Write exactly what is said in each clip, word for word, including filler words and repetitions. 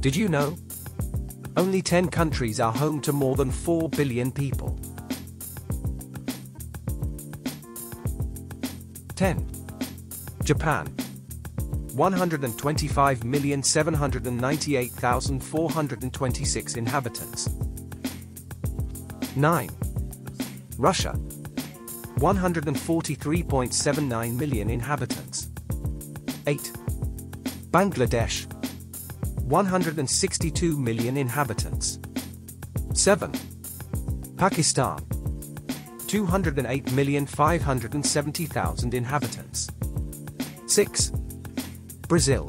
Did you know? Only ten countries are home to more than four billion people. ten. Japan. one hundred twenty-five million seven hundred ninety-eight thousand four hundred twenty-six inhabitants. nine. Russia. one hundred forty-three point seven nine million inhabitants. eight. Bangladesh. one hundred sixty-two million inhabitants. seven. Pakistan. two hundred eight million five hundred seventy thousand inhabitants. six. Brazil.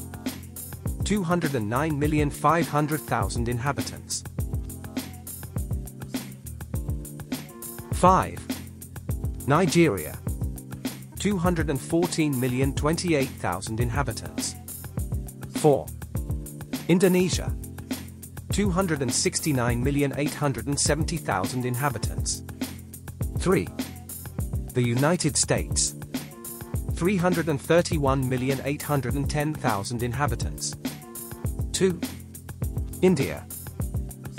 two hundred nine million five hundred thousand inhabitants. five. Nigeria. two hundred fourteen million twenty-eight thousand inhabitants. four. Indonesia. two hundred sixty-nine million eight hundred seventy thousand inhabitants. three. The United States. three hundred thirty-one million eight hundred ten thousand inhabitants. two. India.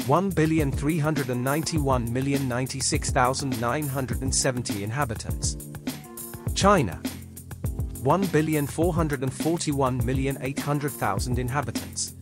one billion three hundred ninety-one million ninety-six thousand nine hundred seventy inhabitants. China. one billion four hundred forty-one million eight hundred thousand inhabitants.